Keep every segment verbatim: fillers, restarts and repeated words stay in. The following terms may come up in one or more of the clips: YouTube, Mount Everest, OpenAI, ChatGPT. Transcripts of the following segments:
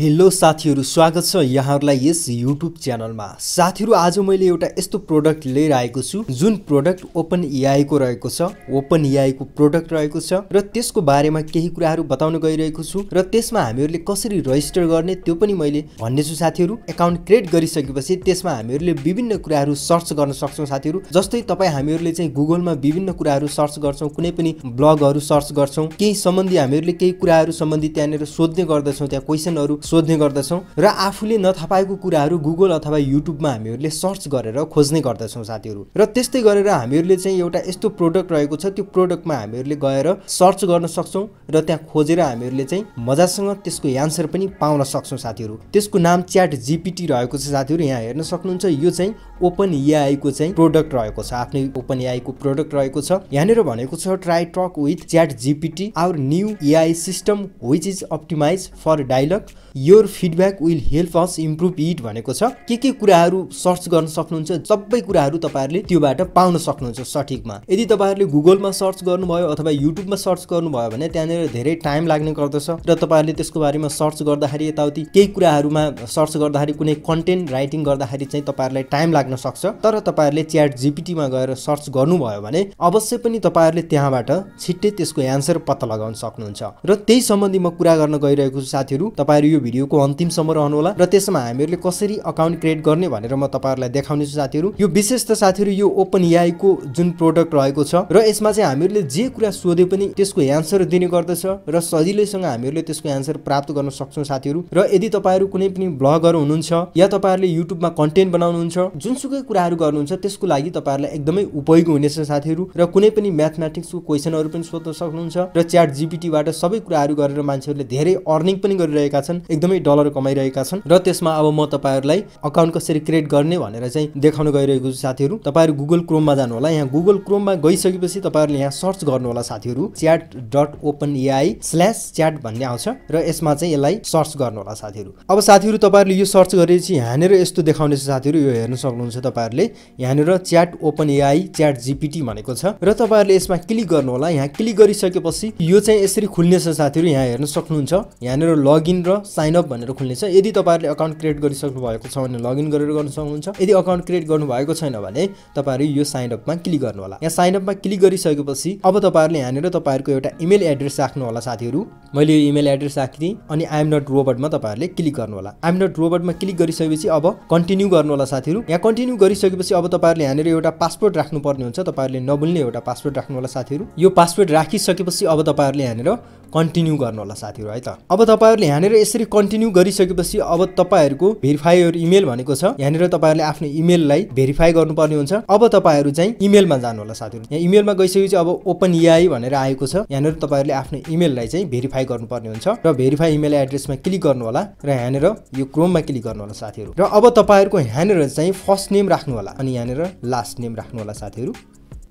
Hello साथीहरु, स्वागत छ यहाँहरुलाई यस YouTube च्यानलमा। साथीहरु, आज मैले एउटा यस्तो प्रोडक्ट लिएर छु जुन प्रोडक्ट OpenAI को रहेको छ। OpenAI को प्रोडक्ट रहेको छ र त्यसको बारेमा केही कुराहरु बताउन गइरहेको छु र त्यसमा हामीहरुले कसरी रजिस्टर गर्ने त्यो पनि मैले भन्ने छु साथीहरु। एकाउन्ट क्रिएट गरिसकेपछि त्यसमा हामीहरुले विभिन्न कुराहरु सर्च गर्न सक्छौं साथीहरु। जस्तै तपाई हामीहरुले चाहिँ गुगलमा विभिन्न कुराहरु सर्च गर्छौं, कुनै पनि ब्लगहरु सर्च गर्छौं, केही सम्बन्धी हामीहरुले केही कुराहरु सम्बन्धी त्यहाँनेर सोध्ने गर्दछौं, त्यहाँ क्वेशनहरु सोध्ने गर्दछौं र आफूले नथापाएको कुराहरु गुगल अथवा युट्युबमा हामीहरुले सर्च गरेर खोज्ने गर्दछौं साथीहरु। र त्यस्तै गरेर हामीहरुले चाहिँ एउटा यस्तो प्रोडक्ट रहेको छ, त्यो प्रोडक्टमा हामीहरुले गएर सर्च गर्न सक्छौं र त्यहाँ खोजेर हामीहरुले चाहिँ मजासँग त्यसको आन्सर पनि पाउन सक्छौं साथीहरु। त्यसको नाम च्याट जीपीटी रहेको छ साथीहरु, यहाँ हेर्न सक्नुहुन्छ। यो चाहिँ OpenAI को चाहिँ प्रोडक्ट रहेको छ, आफ्नै OpenAI को प्रोडक्ट रहेको छ। यहाँनेर भनेको छ try talk with ChatGPT, our new AI system which is optimized for dialogue, your feedback will help us improve it भनेको छ। के के कुराहरु सर्च गर्न सक्नुहुन्छ सबै कुराहरु तपाईहरुले त्योबाट पाउन सक्नुहुन्छ सठिकमा। यदि तपाईहरुले गुगलमा सर्च गर्नुभयो अथवा युट्युबमा सर्च गर्नुभयो भने त्यहाँनेर धेरै टाइम लाग्ने गर्दछ र तपाईहरुले त्यसको बारेमा सर्च गर्दाखेरि यताउति केही कुराहरुमा सर्च गर्दाखेरि कुनै कन्टेन्ट राइटिङ गर्दाखेरि चाहिँ तपाईहरुलाई टाइम लाग्न सक्छ। तर तपाईहरुले च्याट जीपीटी मा गएर सर्च गर्नुभयो भने अवश्य पनि तपाईहरुले त्यहाँबाट छिट्टै त्यसको आन्सर पत्ता लगाउन सक्नुहुन्छ। र त्यही सम्बन्धी म कुरा गर्न गइरहेको छु साथीहरु। तपाईहरु भिडियो को अन्तिमसम्म रहनुहोला र त्यसमा हामीहरुले कसरी अकाउन्ट क्रिएट गर्ने भनेर म तपाईहरुलाई देखाउने छु साथीहरु। यो विशेष त साथीहरु यो OpenAI को जुन प्रोडक्ट रहेको छ र यसमा चाहिँ हामीहरुले जे कुरा सोधे पनि त्यसको आन्सर दिने गर्दछ र सजिलैसँग हामीहरुले त्यसको आन्सर प्राप्त गर्न सक्छौं साथीहरु। र यदि तपाईहरु कुनै पनि ब्लगर हुनुहुन्छ या तपाईहरुले युट्युबमा कन्टेन्ट बनाउनुहुन्छ, जुनसुकै कुराहरु गर्नुहुन्छ त्यसको लागि तपाईहरुलाई एकदमै उपयोगी हुनेछ साथीहरु। र कुनै पनि म्याथमेटिक्सको क्वेशनहरु पनि सोध्न सक्नुहुन्छ र च्याट जीपीटी बाट सबै कुराहरु गरेर मान्छेहरुले धेरै अर्निङ पनि गरिरहेका छन्, एकदमै डलर कमाइरहेका छन्। र त्यसमा अब म तपाईहरुलाई अकाउन्ट कसरी क्रिएट गर्ने भनेर चाहिँ देखाउन गइरहेको छु साथीहरु। तपाईहरु गुगल क्रोममा जानु होला। यहाँ गुगल क्रोममा गइसकेपछि तपाईहरुले यहाँ सर्च गर्नु होला साथीहरु, chat dot openai slash chat भन्ने आउँछ र यसमा चाहिँ यसलाई सर्च गर्नु होला साथीहरु। अब साथीहरु तपाईहरुले यो सर्च गरेपछि यहाँनेर यस्तो देखाउने छ साथीहरु, यो हेर्न सक्नुहुन्छ तपाईहरुले। यहाँनेर च्याट OpenAI च्याट जीपीटी भनेको छ र तपाईहरुले यसमा क्लिक गर्नु होला। यहाँ क्लिक गरिसकेपछि यो चाहिँ यसरी खुल्नेछ साथीहरु, यहाँ हेर्न सक्नुहुन्छ। यहाँनेर लगइन र साइन अप भनेर खुल्नेछ। यदि तपाईहरुले अकाउन्ट क्रिएट गरिसक्नु भएको छ भने लगइन गरेर गर्न सक्नुहुन्छ। यदि अकाउन्ट क्रिएट गर्नु भएको छैन भने तपाईहरु यो साइन अपमा क्लिक गर्नु होला। यहाँ साइन अपमा क्लिक गरिसकेपछि अब तपाईहरुले यहाँनेर तपाईहरुको एउटा इमेल एड्रेस राख्नु होला साथीहरु। मैले यो इमेल एड्रेस राख्दिएँ अनि आइ एम नट रोबोटमा तपाईहरुले क्लिक गर्नु होला। आइ एम नट रोबोटमा क्लिक गरिसकेपछि अब कन्टिन्यू गर्नु होला साथीहरु। यहाँ कन्टिन्यू गरिसकेपछि अब तपाईहरुले यहाँनेर एउटा पासवर्ड राख्नु पर्ने हुन्छ, तपाईहरुले नभुल्ने एउटा पासवर्ड राख्नु होला साथीहरु। यो पासवर्ड राखिसकेपछि अब तपाईहरुले यहाँनेर कन्टिन्यू गर्नु होला साथीहरु, है त। अब तपाईहरुले यहाँनेर यसरी कन्टिन्यू गरिसकेपछि अब तपाईहरुको भेरिफाई योर इमेल भनेको छ। यहाँनेर तपाईहरुले आफ्नो इमेललाई भेरिफाई गर्नुपर्ने हुन्छ। अब तपाईहरु चाहिँ इमेलमा जानु होला साथीहरु। यहाँ इमेलमा गइसकेपछि अब OpenAI भनेर आएको छ। यहाँनेर तपाईहरुले आफ्नो इमेललाई चाहिँ भेरिफाई गर्नुपर्ने हुन्छ र भेरिफाई इमेल एड्रेसमा क्लिक गर्नु होला र यहाँनेर यो क्रोममा क्लिक गर्नु होला साथीहरु। र अब तपाईहरुको यहाँनेर चाहिँ फर्स्ट नेम राख्नु होला अनि यहाँनेर लास्ट नेम राख्नु होला साथीहरु।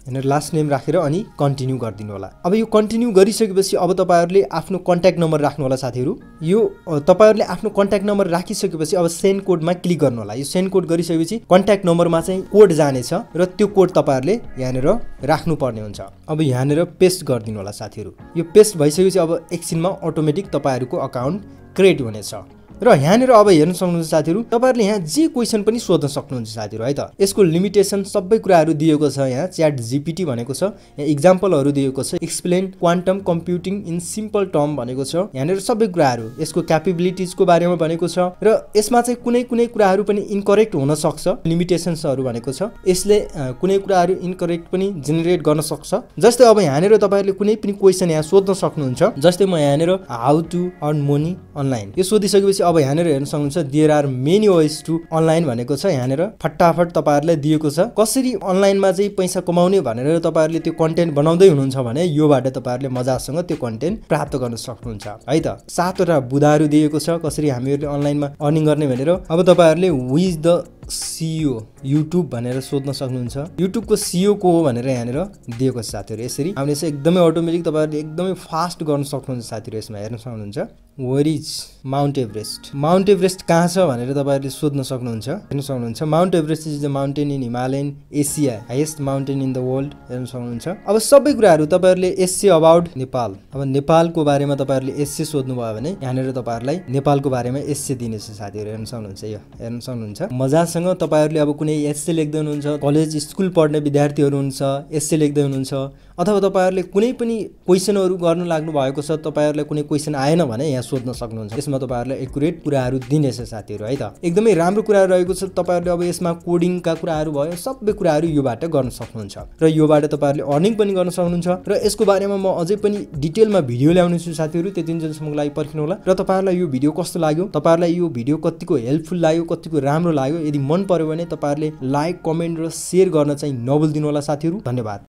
यहाँनेर लास्ट नेम राखेर अनि कन्टिन्यू गरिदिनु होला। अब यो कन्टिन्यू गरिसकेपछि अब तपाईहरुले आफ्नो कन्ट्याक्ट नम्बर राख्नु होला साथीहरु। यो तपाईहरुले आफ्नो कन्ट्याक्ट नम्बर राखिसकेपछि अब सेन्ड कोडमा क्लिक गर्नु होला। यो सेन्ड कोड गरिसकेपछि कन्ट्याक्ट नम्बरमा चाहिँ कोड जानेछ र त्यो कोड तपाईहरुले यहाँनेर राख्नु पर्ने हुन्छ। अब यहाँनेर पेस्ट गरिदिनु होला साथीहरु। यो पेस्ट भइसकेपछि अब एकछिनमा अटोमेटिक तपाईहरुको अकाउन्ट क्रिएट हुनेछ। र यहाँनेर अब हेर्न सक्नुहुन्छ साथीहरु, तपाईहरुले यहाँ जे क्वेशन पनि सोध्न सक्नुहुन्छ साथीहरु, है त। यसको लिमिटेसन सबै कुराहरु दिएको छ। यहाँ च्याट जीपीटी भनेको छ, यहाँ एक्जाम्पलहरु दिएको छ, explain quantum computing in simple term भनेको छ। यहाँनेर सबै कुराहरु यसको क्यापेबिलिटिजको बारेमा भनेको छ र यसमा चाहिँ कुनै कुनै कुराहरु पनि इनकरेक्ट हुन सक्छ, लिमिटेसन्सहरु भनेको छ। यसले कुनै कुराहरु इनकरेक्ट पनि जेनेरेट गर्न सक्छ। जस्तै अब यहाँनेर तपाईहरुले कुनै पनि क्वेशन यहाँ सोध्न सक्नुहुन्छ। जस्तै म यहाँनेर how to earn money online यो सोधिसकेपछि अब यहाँनेर हेर्न सक्नुहुन्छ there are many ways to online भनेको छ। यहाँनेर फटाफट तपाईहरुलाई दिएको छ कसरी अनलाइनमा चाहिँ पैसा कमाउने भनेर। तपाईहरुले त्यो कन्टेन्ट बनाउँदै हुनुहुन्छ भने योबाट तपाईहरुले मजासँग त्यो कन्टेन्ट प्राप्त गर्न सक्नुहुन्छ, है त। सातवटा बुदाहरु दिएको छ कसरी हामीहरुले अनलाइनमा अर्निङ गर्ने भनेर। अब तपाईहरुले विज द सीईओ युट्युब भनेर सोध्न सक्नुहुन्छ। युट्युबको सीईओ को हो भनेर यहाँनेर दिएको छ साथीहरु। यसरी हामीले चाहिँ एकदमै अटोमेटिक तपाईहरुले एकदमै फास्ट गर्न सक्नुहुन्छ साथीहरु। यसमा हेर्न सक्नुहुन्छ where is Mount Everest. Mount Everest कहाँ छ भनेर तपाईहरुले सोध्न सक्नुहुन्छ, हेर्न सक्नुहुन्छ। Mount Everest is the mountain in Himalayan Asia, highest mountain in the world, हेर्न सक्नुहुन्छ। अब सबै कुराहरु तपाईहरुले एससी अबाउट नेपाल, अब नेपालको बारेमा तपाईहरुले एससी सोध्नु भयो भने यहाँनेर तपाईहरुलाई नेपालको बारेमा एससी दिनेछ साथीहरु, हेर्न सक्नुहुन्छ। यो हेर्न सक्नुहुन्छ मजासँग तपाईहरुले अब कुनै एससी लेख्दै हुनुहुन्छ, कलेज स्कुल पढ्ने विद्यार्थीहरु हुनुहुन्छ, एससी लेख्दै हुनुहुन्छ, अथवा तपाईहरुले कुनै पनि क्वेशनहरु गर्न लाग्नु भएको छ, तपाईहरुलाई कुनै क्वेशन आएन भने यहाँ सोध्न सक्नुहुन्छ। यसमा तपाईहरुलाई एकुरेट कुराहरु दिनेछ साथीहरु, है त। एकदमै राम्रो कुरा रहेको छ। तपाईहरुले अब यसमा कोडिङका कुराहरु भयो, सबै कुराहरु योबाट गर्न सक्नुहुन्छ र योबाट तपाईहरुले अर्निङ पनि गर्न सक्नुहुन्छ। र यसको बारेमा म अझै पनि डिटेलमा भिडियो ल्याउनेछु साथीहरु, त्यतिन्जेलसम्मको लागि पर्खिनु होला। र तपाईहरुलाई यो भिडियो कस्तो लाग्यो, तपाईहरुलाई यो भिडियो कतिको हेल्पफुल लाग्यो, कतिको राम्रो लाग्यो, यदि मन पर्यो भने तपाईहरुले लाइक, कमेन्ट र शेयर गर्न चाहिँ नभुल्दिनु होला साथीहरु। धन्यवाद।